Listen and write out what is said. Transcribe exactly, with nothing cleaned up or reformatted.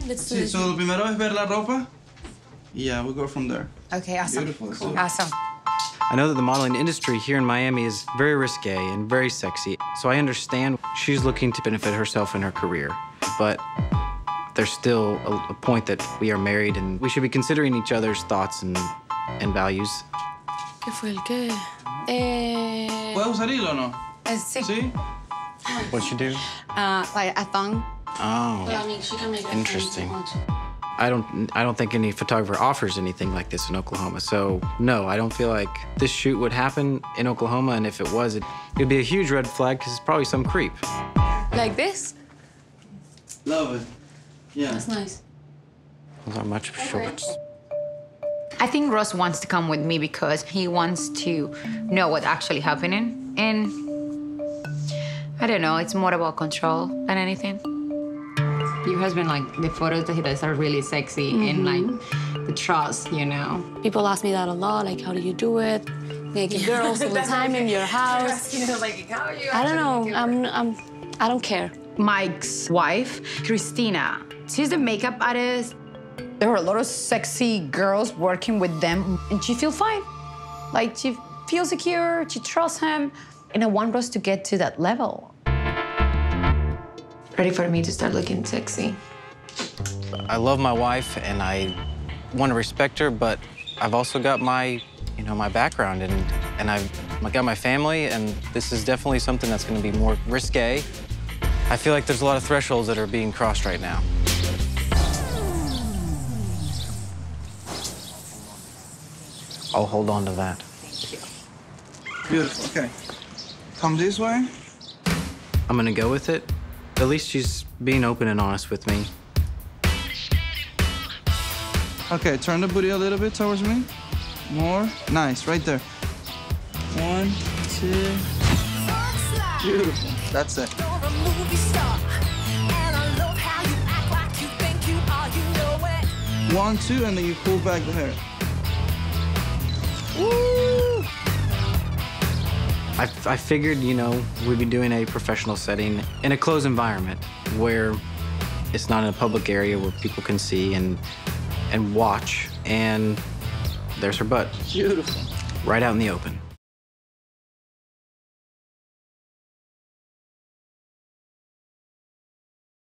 ahead. Let's do sí, it. So lo primero es ver la ropa. Yeah, we'll go from there. Okay, awesome. Beautiful. Cool. Awesome. I know that the modeling industry here in Miami is very risque and very sexy, so I understand she's looking to benefit herself in her career. But there's still a, a point that we are married and we should be considering each other's thoughts and, and values. ¿Qué fue el qué? Eh... ¿Puedo usar hilo o no? Uh, sí. Sí? What'd she do? Uh, like a thong. Oh, yeah, I mean, she can make a interesting. Thing. I don't, I don't think any photographer offers anything like this in Oklahoma. So, no, I don't feel like this shoot would happen in Oklahoma, and if it was, it would be a huge red flag because it's probably some creep. Like this? Love it. Yeah. That's nice. Those are much shorts. I think Russ wants to come with me because he wants to know what's actually happening. And I don't know, it's more about control than anything. Your husband, like, the photos that he does are really sexy mm-hmm. and, like, the trust, you know? People ask me that a lot, like, how do you do it? Naked girls all the time in your house. You know, like, how are you I don't know. Do I'm, I'm, I don't care. Mike's wife, Christina, she's the makeup artist. There were a lot of sexy girls working with them, and she feels fine. Like, she feels secure, she trusts him, and I want us to get to that level. Ready for me to start looking sexy. I love my wife and I want to respect her, but I've also got my, you know, my background and, and I've got my family, and this is definitely something that's going to be more risque. I feel like there's a lot of thresholds that are being crossed right now. I'll hold on to that. Thank you. Beautiful, okay. Come this way. I'm going to go with it. At least she's being open and honest with me. Okay, turn the booty a little bit towards me. More. Nice, right there. One, two. Beautiful. That's it. One, two, and then you pull back the hair. Woo! I, I figured, you know, we'd be doing a professional setting in a closed environment where it's not in a public area where people can see and and watch. And there's her butt. Beautiful. Right out in the open.